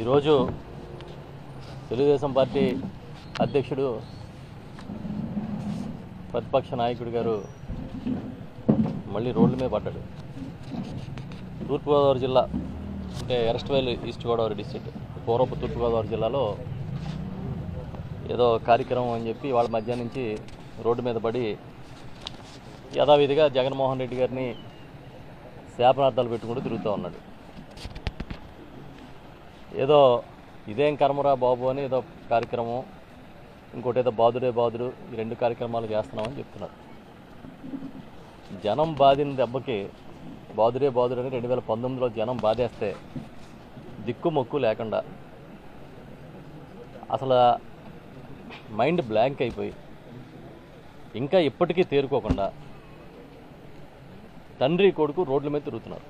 ఈరోజు తెలుగుదేశం పార్టీ అధ్యక్షుడు ప్రతిపక్ష నాయకుడు గారు మళ్ళీ రోడ్ల మీద పడ్డాడు. తూర్పుగోదావరి జిల్లా అంటే ఎరస్ట్వైల్ ఈస్ట్ గోదావరి డిస్ట్రిక్ట్ పూర్వపు తూర్పుగోదావరి జిల్లాలో ఏదో కార్యక్రమం అని చెప్పి వాళ్ళ మధ్య నుంచి రోడ్డు మీద పడి యథావిధిగా జగన్మోహన్ రెడ్డి గారిని శాపనార్థాలు పెట్టుకుంటూ తిరుగుతూ ఉన్నాడు. ఏదో ఇదేం కర్మరాబాబు అని ఏదో కార్యక్రమం, ఇంకోటి ఏదో బాదుడు ఈ రెండు కార్యక్రమాలు చేస్తున్నామని చెప్తున్నారు. జనం బాధిన దెబ్బకి బాదుడు అని 2019లో జనం బాధేస్తే దిక్కు మొక్కు లేకుండా అసలు మైండ్ బ్లాంక్ అయిపోయి ఇంకా ఇప్పటికీ తేరుకోకుండా తండ్రి కొడుకు రోడ్ల మీద తిరుగుతున్నారు.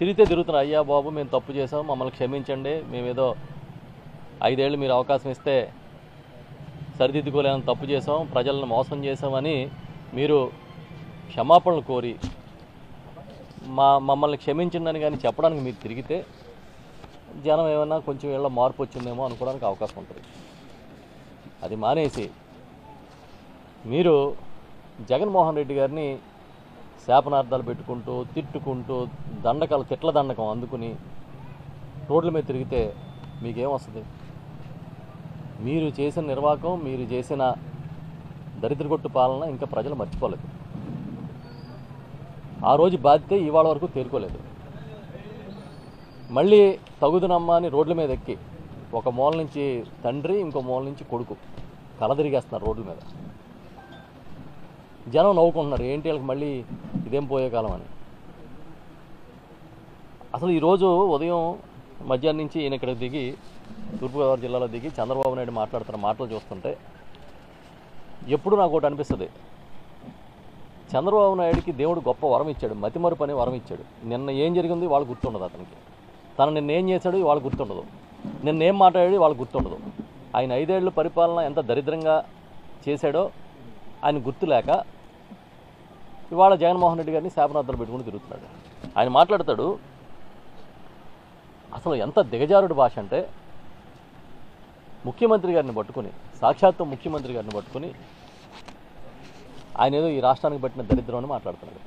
తిరుగుతున్నారు, అయ్యా బాబు మేము తప్పు చేసాం, మమ్మల్ని క్షమించండి, మేమేదో 5 ఏళ్ళు మీరు అవకాశం ఇస్తే సరిదిద్దుకోలేని తప్పు చేసాం, ప్రజలను మోసం చేసామని మీరు క్షమాపణలు కోరి మమ్మల్ని క్షమించండి కానీ చెప్పడానికి మీరు తిరిగితే జనం ఏమైనా కొంచెం ఏళ్ళ మార్పు వచ్చిందేమో అనుకోవడానికి అవకాశం ఉంటుంది. అది మానేసి మీరు జగన్మోహన్ రెడ్డి గారిని శాపనార్థాలు పెట్టుకుంటూ తిట్టుకుంటూ తిట్ల దండకం అందుకుని రోడ్ల మీద తిరిగితే మీకేమొస్తుంది? మీరు చేసిన నిర్వాహకం, మీరు చేసిన దరిద్రగొట్టు పాలన ఇంకా ప్రజలు మర్చిపోలేదు. ఆ రోజు బాధితే ఇవాళ వరకు తేరుకోలేదు. మళ్ళీ తగుదునమ్మా అని రోడ్ల మీద ఎక్కి ఒక మూల నుంచి తండ్రి, ఇంకో మూల నుంచి కొడుకు కలదిరిగేస్తున్నారు రోడ్ల మీద. జనం నవ్వుకుంటున్నారు, ఏంటి వాళ్ళకి మళ్ళీ ఇదేం పోయే కాలం అని. అసలు ఈరోజు ఉదయం మధ్యాహ్నం నుంచి ఈయన ఇక్కడ దిగి తూర్పుగోదావరి జిల్లాలో దిగి చంద్రబాబు నాయుడు మాట్లాడుతున్న మాటలు చూస్తుంటే ఎప్పుడు నాకు ఒకటి అనిపిస్తుంది, చంద్రబాబు నాయుడికి దేవుడు గొప్ప వరం ఇచ్చాడు, మతిమరుపు అనే వరం ఇచ్చాడు. నిన్న ఏం జరిగింది వాళ్ళు గుర్తుండదు అతనికి, తను నిన్న ఏం చేశాడు వాళ్ళు గుర్తుండదు, నిన్న ఏం మాట్లాడాడు వాళ్ళు గుర్తుండదు. ఆయన 5 ఏళ్ళు పరిపాలన ఎంత దరిద్రంగా చేశాడో ఆయన గుర్తులేక ఇవాళ జగన్మోహన్ రెడ్డి గారిని శాపనార్థాలు పెట్టుకుని తిరుగుతున్నాడు. ఆయన మాట్లాడతాడు అసలు ఎంత దిగజారుడు భాష అంటే, ముఖ్యమంత్రి గారిని పట్టుకుని, సాక్షాత్తు ముఖ్యమంత్రి గారిని పట్టుకుని ఆయన ఏదో ఈ రాష్ట్రానికి పట్టిన దరిద్రం అని మాట్లాడుతున్నాడు.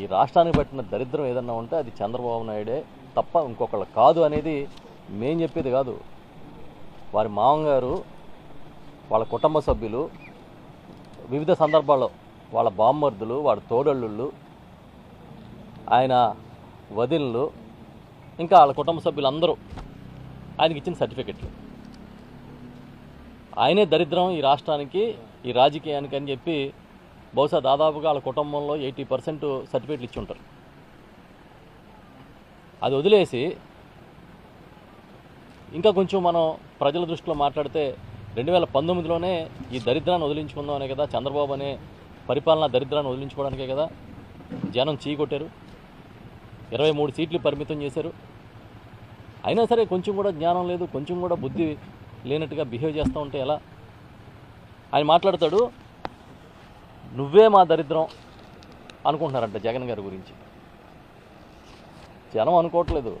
ఈ రాష్ట్రానికి పట్టిన దరిద్రం ఏదన్నా ఉంటే అది చంద్రబాబు నాయుడే తప్ప ఇంకొకళ్ళు కాదు అనేది మేం చెప్పేది కాదు. వారి మామగారు, వాళ్ళ కుటుంబ సభ్యులు, వివిధ సందర్భాల్లో వాళ్ళ బామ్మర్దులు, వాళ్ళ తోడళ్ళు, ఆయన వదినలు, ఇంకా వాళ్ళ కుటుంబ సభ్యులందరూ ఆయనకి ఇచ్చిన సర్టిఫికెట్లు. ఆయనే దరిద్రం ఈ రాష్ట్రానికి, ఈ రాజకీయానికి అని చెప్పి బహుశా దాదాపుగా వాళ్ళ కుటుంబంలో 80% సర్టిఫికెట్లు ఇచ్చి ఉంటారు. అది వదిలేసి ఇంకా కొంచెం మనం ప్రజల దృష్టిలో మాట్లాడితే 2019లోనే ఈ దరిద్రాన్ని వదిలించుకుందామనే కదా, చంద్రబాబు అనే పరిపాలనా దరిద్రాన్ని వదిలించుకోవడానికే కదా జనం చీకొట్టారు, 23 సీట్లు పరిమితం చేశారు. అయినా సరే కొంచెం కూడా జ్ఞానం లేదు, కొంచెం కూడా బుద్ధి లేనట్టుగా బిహేవ్ చేస్తూ ఉంటే ఎలా? ఆయన మాట్లాడతాడు, నువ్వే మా దరిద్రం అనుకుంటున్నారంట జగన్ గారి గురించి. జనం అనుకోవట్లేదు,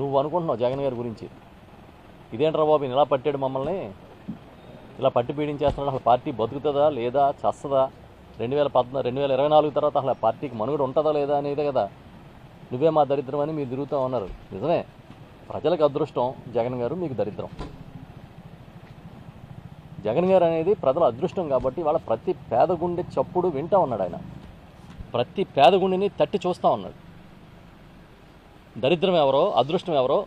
నువ్వు అనుకుంటున్నావు జగన్ గారి గురించి. ఇదేంట్రా బాబు ఇలా పట్టాడు మమ్మల్ని, ఇలా పట్టి పీడించేస్తున్నాడు, అసలు పార్టీ బతుకుతుందా లేదా, చస్తుందా, 2024 తర్వాత అసలు పార్టీకి మనుగడ ఉంటుందా లేదా అనేదే కదా నువ్వే మా దరిద్రం అని మీరు తిరుగుతూ ఉన్నారు. నిజమే, ప్రజలకు అదృష్టం జగన్ గారు, మీకు దరిద్రం. జగన్ గారు అనేది ప్రజల అదృష్టం కాబట్టి వాళ్ళ ప్రతి పేద గుండె చప్పుడు వింటూ ఉన్నాడు, ఆయన ప్రతి పేద గుండెని తట్టి చూస్తూ ఉన్నాడు. దరిద్రం ఎవరో అదృష్టం ఎవరో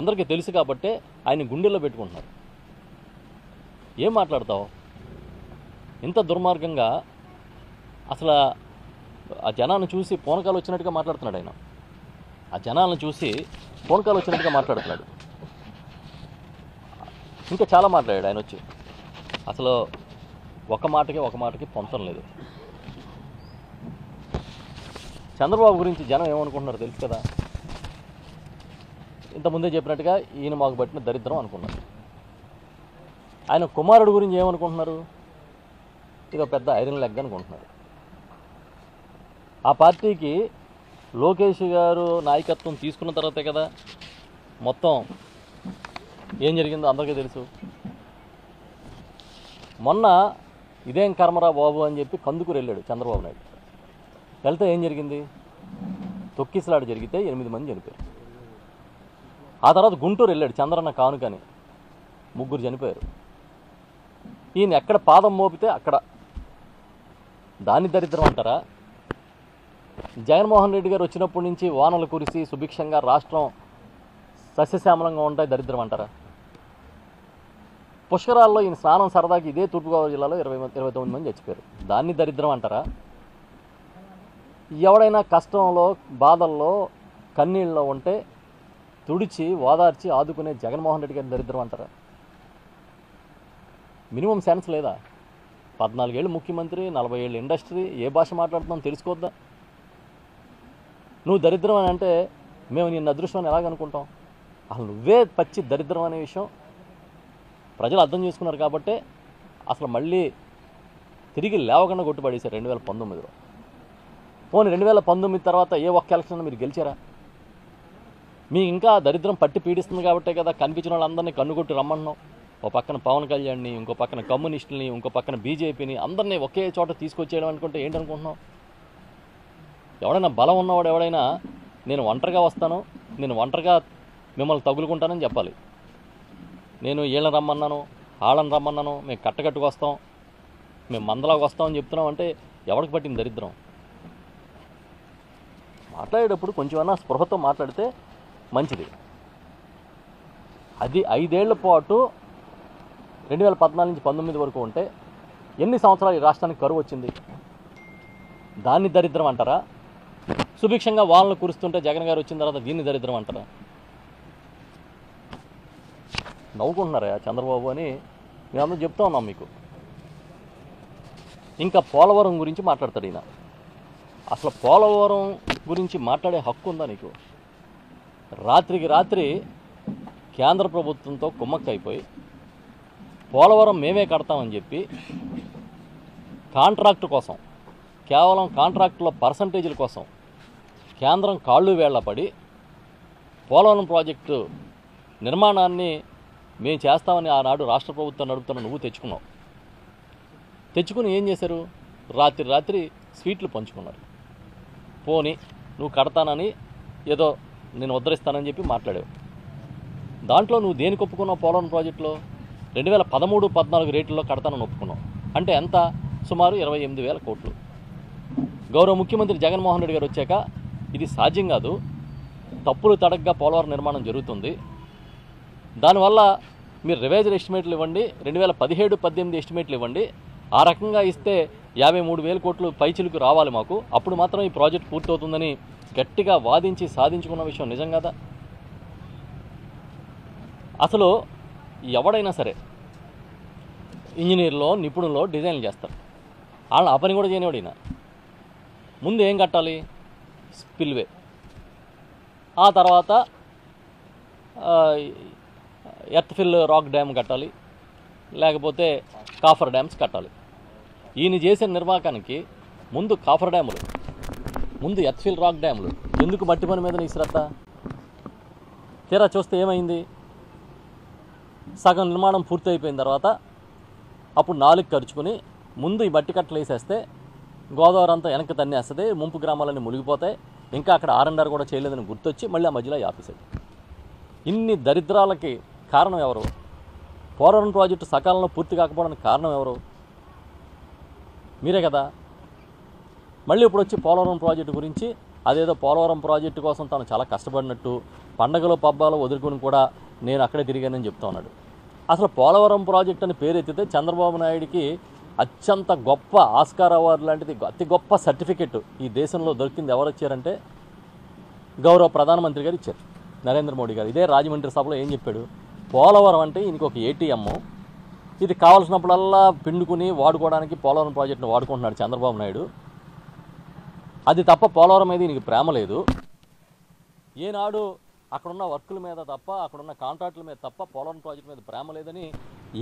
అందరికీ తెలుసు కాబట్టే ఆయన గుండెల్లో పెట్టుకుంటున్నారు. ఏం మాట్లాడతావు ఇంత దుర్మార్గంగా, అసలు ఆ జనాన్ని చూసి పోనకాలు వచ్చినట్టుగా మాట్లాడుతున్నాడు ఆయన. ఆ జనాలను చూసి పోనకాలు వచ్చినట్టుగా మాట్లాడుతున్నాడు. ఇంకా చాలా మాట్లాడాడు ఆయన వచ్చి, అసలు ఒక మాటకి పొంతం లేదు. చంద్రబాబు గురించి జనం ఏమనుకుంటున్నారు తెలుసు కదా, ఇంతకుముందే చెప్పినట్టుగా ఈయన మాకు పట్టిన దరిద్రం అనుకున్నారు. ఆయన కుమారుడు గురించి ఏమనుకుంటున్నారు, ఇదో పెద్ద ఐరన్ లెగ్ అనుకుంటున్నారు. ఆ పార్టీకి లోకేష్ గారు నాయకత్వం తీసుకున్న తర్వాతే కదా మొత్తం ఏం జరిగిందో అందరికీ తెలుసు. మొన్న ఇదేం కర్మరా బాబు అని చెప్పి కందుకూరు వెళ్ళాడు చంద్రబాబు నాయుడు. వెళ్తే ఏం జరిగింది? తొక్కిసలాట జరిగితే 8 మంది చనిపోయారు. ఆ తర్వాత గుంటూరు వెళ్ళాడు చంద్రన్న కానుకని, 3 చనిపోయారు. ఈయన ఎక్కడ పాదం మోపితే అక్కడ. దాని దరిద్రం అంటారా? జగన్మోహన్ రెడ్డి గారు వచ్చినప్పటి నుంచి వానలు కురిసి సుభిక్షంగా రాష్ట్రం సస్యశ్యామలంగా ఉంటాయి, దరిద్రం అంటారా? పుష్కరాల్లో ఈయన స్నానం సరదాకి ఇదే తూర్పుగోదావరి జిల్లాలో 29 మంది చచ్చిపోయారు, దాన్ని దరిద్రం అంటారా? ఎవడైనా కష్టంలో బాధల్లో కన్నీళ్ళలో ఉంటే తుడిచి ఓదార్చి ఆదుకునే జగన్మోహన్ రెడ్డి గారి దరిద్రం అంటారా? మినిమం సెన్స్ లేదా? 14 ఏళ్ళు ముఖ్యమంత్రి, 40 ఏళ్ళు ఇండస్ట్రీ, ఏ భాష మాట్లాడుతున్నాం తెలుసుకోద్దా? నువ్వు దరిద్రం అని అంటే మేము నిన్న అదృష్టం అని ఎలాగనుకుంటాం? అసలు నువ్వే పచ్చి దరిద్రం అనే విషయం ప్రజలు అర్థం చేసుకున్నారు కాబట్టే అసలు మళ్ళీ తిరిగి లేవకుండా కొట్టుపడేశారు 2019లో. పోనీ 2019 తర్వాత ఏ ఒక్క ఎలక్షన్లో మీరు గెలిచారా? మీ ఇంకా దరిద్రం పట్టి పీడిస్తుంది కాబట్టే కదా కనిపించిన వాళ్ళందరినీ కన్నుకొట్టి రమ్మంటున్నాం. ఓ పక్కన పవన్ కళ్యాణ్ని, ఇంకో పక్కన కమ్యూనిస్టులని, ఇంకో పక్కన బీజేపీని, అందరినీ ఒకే చోట తీసుకొచ్చేయడం అనుకుంటే ఏంటనుకుంటున్నాం? ఎవడైనా బలం ఉన్నవాడు ఎవడైనా నేను ఒంటరిగా వస్తాను, నేను ఒంటరిగా మిమ్మల్ని తగులుకుంటానని చెప్పాలి. నేను వీళ్ళని రమ్మన్నాను, వాళ్ళని రమ్మన్నాను, మేము కట్టకట్టుకు వస్తాం, మేము మందలాగా వస్తామని చెప్తున్నాం అంటే ఎవరికి పట్టింది దరిద్రం? మాట్లాడేటప్పుడు కొంచెమైనా స్పృహతో మాట్లాడితే మంచిది. అది 5 ఏళ్ల పాటు 2014 నుంచి 2019 వరకు ఉంటే ఎన్ని సంవత్సరాలు ఈ రాష్ట్రానికి కరువు వచ్చింది, దాన్ని దరిద్రం అంటారా? సుభిక్షంగా వాళ్ళను కురుస్తుంటే జగన్ గారు వచ్చిన తర్వాత దీన్ని దరిద్రం అంటారా? నవ్వుకుంటున్నారా చంద్రబాబు అని మేమందరూ చెప్తా ఉన్నాం మీకు. ఇంకా పోలవరం గురించి మాట్లాడతాడు ఈయన. అసలు పోలవరం గురించి మాట్లాడే హక్కు ఉందా నీకు? రాత్రికి రాత్రి కేంద్ర ప్రభుత్వంతో కుమ్మక్కైపోయి పోలవరం మేమే కడతామని చెప్పి కాంట్రాక్టు కోసం, కేవలం కాంట్రాక్టులో పర్సంటేజీల కోసం కేంద్రం కాళ్ళు వేళ్లపడి పోలవరం ప్రాజెక్టు నిర్మాణాన్ని మేము చేస్తామని ఆనాడు రాష్ట్ర ప్రభుత్వం నడుపుతున్న నువ్వు తెచ్చుకున్నావు. తెచ్చుకుని ఏం చేశారు? రాత్రి రాత్రి స్వీట్లు పంచుకున్నారు. పోని నువ్వు కడతానని ఏదో నేను ఉద్ధరిస్తానని చెప్పి మాట్లాడావు. దాంట్లో నువ్వు దేనికి ఒప్పుకున్నావు? పోలవరం ప్రాజెక్టులో 2013-14 రేట్లలో కడతానని ఒప్పుకున్నావు. అంటే ఎంత? సుమారు 28,000 కోట్లు. గౌరవ ముఖ్యమంత్రి జగన్మోహన్ రెడ్డి గారు వచ్చాక ఇది సాధ్యం కాదు, తప్పులు తడగ్గా పోలవరం నిర్మాణం జరుగుతుంది, దానివల్ల మీరు రివైజ్డ్ ఎస్టిమేట్లు ఇవ్వండి, 2017-18 ఎస్టిమేట్లు ఇవ్వండి, ఆ రకంగా ఇస్తే 53,000 కోట్లు పైచిలకు రావాలి మాకు, అప్పుడు మాత్రం ఈ ప్రాజెక్ట్ పూర్తవుతుందని గట్టిగా వాదించి సాధించుకున్న విషయం నిజం కదా? అసలు ఎవడైనా సరే ఇంజనీర్లో నిపుణుల్లో డిజైన్లు చేస్తారు, వాళ్ళని ఆ పని కూడా చేయనివాడైనా ముందు ఏం కట్టాలి? స్పిల్వే, ఆ తర్వాత ఎర్త్ఫిల్ రాక్ డ్యామ్ కట్టాలి, లేకపోతే కాఫర్ డ్యామ్స్ కట్టాలి. ఈయన చేసిన నిర్వాహకానికి ముందు కాఫర్ డ్యాములు, ముందు ఎర్త్ఫిల్ రాక్ డ్యాములు, ఎందుకు మట్టి పని మీద నిశ్రద్ధ? తీరా చూస్తే ఏమైంది? సగం నిర్మాణం పూర్తి అయిపోయిన తర్వాత అప్పుడు నాలుగు ఖర్చుకుని ముందు ఈ మట్టి కట్టలు వేసేస్తే గోదావరి అంతా వెనక్కి తన్నేస్తుంది, ముంపు గ్రామాలన్నీ మునిగిపోతాయి, ఇంకా అక్కడ R&R కూడా చేయలేదని గుర్తొచ్చి మళ్ళీ ఆ మధ్యలో ఆపేశాడు. ఇన్ని దరిద్రాలకి కారణం ఎవరు? పోలవరం ప్రాజెక్టు సకాలంలో పూర్తి కాకపోవడానికి కారణం ఎవరు? మీరే కదా. మళ్ళీ ఇప్పుడు వచ్చి పోలవరం ప్రాజెక్టు గురించి అదేదో పోలవరం ప్రాజెక్టు కోసం తాను చాలా కష్టపడినట్టు పండగలో పబ్బాలో వదులుకొని కూడా నేను అక్కడే తిరిగానని చెప్తా ఉన్నాడు. అసలు పోలవరం ప్రాజెక్ట్ అని పేరెత్తితే చంద్రబాబు నాయుడికి అత్యంత గొప్ప ఆస్కార్ అవార్డు లాంటిది, అతి గొప్ప సర్టిఫికెట్ ఈ దేశంలో దొరికింది. ఎవరు ఇచ్చారంటే గౌరవ ప్రధానమంత్రి గారు ఇచ్చారు, నరేంద్ర మోడీ గారు. ఇదే రాజమండ్రి సభలో ఏం చెప్పాడు? పోలవరం అంటే ఈయనకి ఒక ATM, ఇది కావాల్సినప్పుడల్లా పిండుకుని వాడుకోవడానికి పోలవరం ప్రాజెక్టును వాడుకుంటున్నాడు చంద్రబాబు నాయుడు. అది తప్ప పోలవరం మీద ఈయనకి ప్రేమ లేదు. ఏనాడు అక్కడున్న వర్కుల మీద తప్ప, అక్కడున్న కాంట్రాక్టుల మీద తప్ప పోలవరం ప్రాజెక్టు మీద ప్రేమ లేదని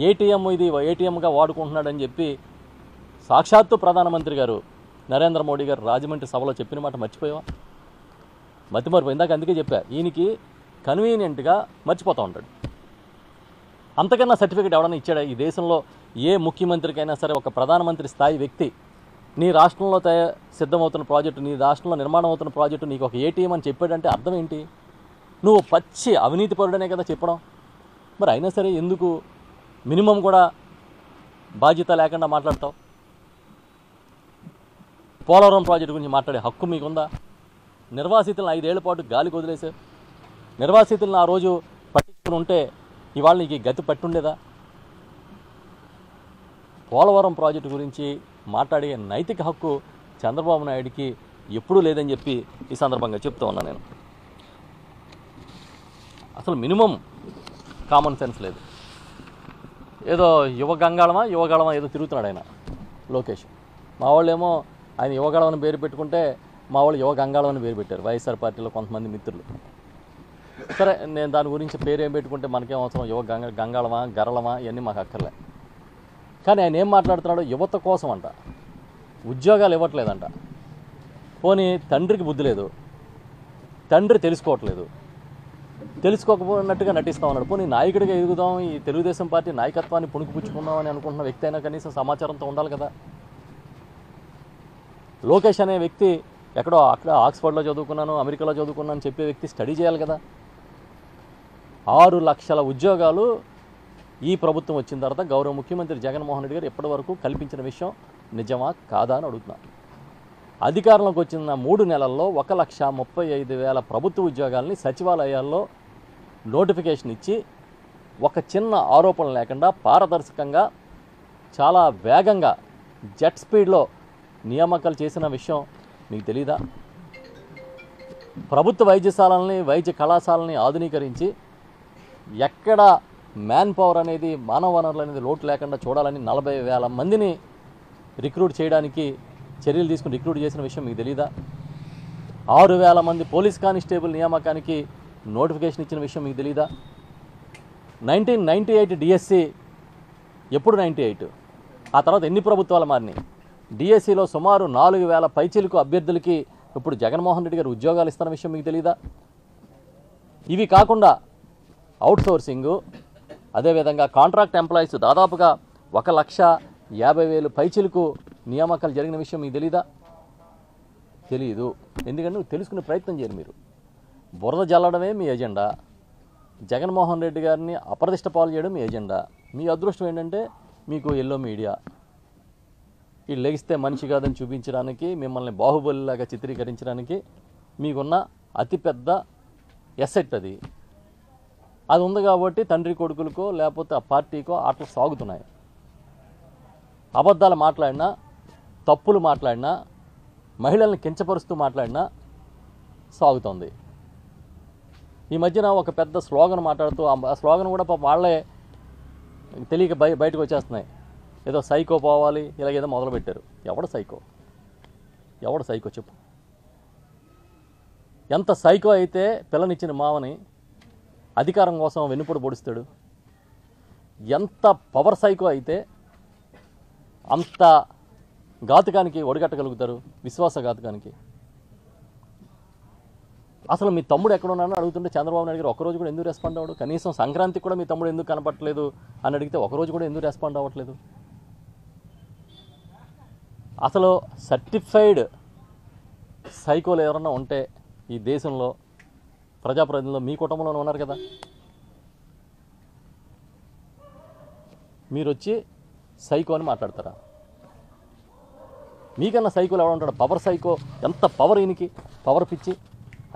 ఇది ATMగా వాడుకుంటున్నాడని చెప్పి సాక్షాత్తు ప్రధానమంత్రి గారు నరేంద్ర మోడీ గారు రాజమండ్రి సభలో చెప్పిన మాట మర్చిపోయావా? మతిమరుపు ఇందాక అందుకే చెప్పా ఈయనకి కన్వీనియంట్ గా మర్చిపోతా ఉంటాడు. అంతకన్నా సర్టిఫికెట్ ఎవడన్నా ఇచ్చాడా ఈ దేశంలో? ఏ ముఖ్యమంత్రికైనా సరే ఒక ప్రధానమంత్రి స్థాయి వ్యక్తి నీ రాష్ట్రంలో సిద్ధమవుతున్న ప్రాజెక్టు, నీ రాష్ట్రంలో నిర్మాణం అవుతున్న ప్రాజెక్టు నీకు ఒక ఏటీఎం అని చెప్పాడంటే అర్థం ఏంటి? నువ్వు పచ్చి అవినీతి పరుడనే కదా చెప్పడం. మరి అయినా సరే ఎందుకు మినిమం కూడా బాధ్యత లేకుండా మాట్లాడతావు? పోలవరం ప్రాజెక్టు గురించి మాట్లాడే హక్కు మీకుందా? నిర్వాసితులను 5 ఏళ్ల పాటు గాలికి వదిలేశారు. నిర్వాసితులను ఆ రోజు పట్టించుకుని ఉంటే ఇవాళ నీకు ఈ గతి పట్టుండేదా? పోలవరం ప్రాజెక్టు గురించి మాట్లాడే నైతిక హక్కు చంద్రబాబు నాయుడికి ఎప్పుడూ లేదని చెప్పి ఈ సందర్భంగా చెప్తూ ఉన్నా. నేను అసలు మినిమం కామన్ సెన్స్ లేదు. ఏదో యువగంగాళమా ఏదో తిరుగుతున్నాడు ఆయన లోకేష్. మా వాళ్ళేమో ఆయన యువగళమని పేరు పెట్టుకుంటే మా వాళ్ళు యువగంగాళం అని పేరు పెట్టారు వైఎస్ఆర్ పార్టీలో కొంతమంది మిత్రులు. సరే, నేను దాని గురించి పేరు ఏం పెట్టుకుంటే మనకేం అవసరం? యువ గంగాళమా గరళమా ఇవన్నీ మాకు అక్కర్లే. కానీ ఆయన ఏం మాట్లాడుతున్నాడు? యువత కోసం అంట ఉద్యోగాలు ఇవ్వట్లేదంట. పోనీ తండ్రికి బుద్ధి లేదు, తండ్రి తెలుసుకోవట్లేదు, తెలుసుకోకపోయినట్టుగా నటిస్తూ ఉన్నాడు. పోనీ నాయకుడిగా ఎదుగుదాం, ఈ తెలుగుదేశం పార్టీ నాయకత్వాన్ని పుణుకుపుచ్చుకుందాం అని అనుకుంటున్న వ్యక్తి అయినా కనీసం సమాచారంతో ఉండాలి కదా. లోకేష్ అనే వ్యక్తి ఎక్కడో అక్కడ ఆక్స్ఫర్డ్లో చదువుకున్నాను, అమెరికాలో చదువుకున్నాను చెప్పే వ్యక్తి స్టడీ చేయాలి కదా. 6 లక్షల ఉద్యోగాలు ఈ ప్రభుత్వం వచ్చిన తర్వాత గౌరవ ముఖ్యమంత్రి జగన్మోహన్ రెడ్డి గారు ఇప్పటి వరకు కల్పించిన విషయం నిజమా కాదా అని అడుగుతున్నా. అధికారంలోకి వచ్చిన 3 నెలల్లో 1,35,000 ప్రభుత్వ ఉద్యోగాలని సచివాలయాల్లో నోటిఫికేషన్ ఇచ్చి ఒక చిన్న ఆరోపణ లేకుండా పారదర్శకంగా చాలా వేగంగా జెట్ స్పీడ్లో నియామకాలు చేసిన విషయం మీకు తెలీదా? ప్రభుత్వ వైద్యశాలని వైద్య కళాశాలని ఆధునీకరించి ఎక్కడ మ్యాన్ పవర్ అనేది మానవ వనరులు అనేది లోటు లేకుండా చూడాలని 40,000 మందిని రిక్రూట్ చేయడానికి చర్యలు తీసుకుని రిక్రూట్ చేసిన విషయం మీకు తెలీదా? 6,000 మంది పోలీస్ కానిస్టేబుల్ నియామకానికి నోటిఫికేషన్ ఇచ్చిన విషయం మీకు తెలీదా? 1998 డిఎస్సి ఎప్పుడు 98 ఆ తర్వాత ఎన్ని ప్రభుత్వాలు మారినాయి? డిఎస్సిలో సుమారు 4,000 పైచీలకు అభ్యర్థులకి ఇప్పుడు జగన్మోహన్ రెడ్డి గారు ఉద్యోగాలు ఇస్తున్న విషయం మీకు తెలీదా? ఇవి కాకుండా అవుట్సోర్సింగు, అదేవిధంగా కాంట్రాక్ట్ ఎంప్లాయీస్ దాదాపుగా 1,50,000 పైచీలకు నియామకాలు జరిగిన విషయం మీకు తెలీదా? తెలీదు. ఎందుకంటే నువ్వు తెలుసుకునే ప్రయత్నం చేయరు. మీరు బురద జల్లడమే మీ ఎజెండా, జగన్మోహన్ రెడ్డి గారిని అప్రదిష్ట పాలు చేయడం మీ ఎజెండా. మీ అదృష్టం ఏంటంటే మీకు ఎల్లో మీడియా, ఈ లెగిస్తే మనిషి కాదని చూపించడానికి, మిమ్మల్ని బాహుబలిలాగా చిత్రీకరించడానికి మీకున్న అతిపెద్ద ఎసెట్ అది. అది ఉంది కాబట్టి తండ్రి కొడుకులకో లేకపోతే ఆ పార్టీకో ఆటలు సాగుతున్నాయి. అబద్ధాలు మాట్లాడినా, తప్పులు మాట్లాడినా, మహిళల్ని కించపరుస్తూ మాట్లాడినా సాగుతుంది. ఈ మధ్యన ఒక పెద్ద స్లోగన్ మాట్లాడుతూ ఆ స్లోగన్ కూడా పాప వాళ్ళే తెలియక బయటకు వచ్చేస్తున్నాయి. ఏదో సైకో పోవాలి ఇలాగేదో మొదలుపెట్టారు. ఎవడు సైకో చెప్పు? ఎంత సైకో అయితే పిల్లనిచ్చిన మామని అధికారం కోసం వెన్నుపొడు పొడుస్తాడు. ఎంత పవర్ సైకో అయితే అంత ఘాతుకానికి ఒడిగట్టగలుగుతారు, విశ్వాసఘాతుకానికి. అసలు మీ తమ్ముడు ఎక్కడున్నాడని అడుగుతుంటే చంద్రబాబు నాయుడు గారు ఒకరోజు కూడా ఎందుకు రెస్పాండ్ అవ్వడు? కనీసం సంక్రాంతికి కూడా మీ తమ్ముడు ఎందుకు కనపట్టలేదు అని అడిగితే ఒకరోజు కూడా ఎందుకు రెస్పాండ్ అవ్వట్లేదు? అసలు సర్టిఫైడ్ సైకోలు ఎవరన్నా ఉంటే ఈ దేశంలో ప్రజాప్రతినిధులు మీ కుటుంబంలోనే ఉన్నారు కదా. మీరు వచ్చి సైకో అని మాట్లాడతారా? మీకన్నా సైకోలు ఎవడ ఉంటాడు? Power psycho. ఎంత పవర్ ఈయనకి? పవర్ పిచ్చి,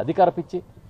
అధికార పిచ్చి,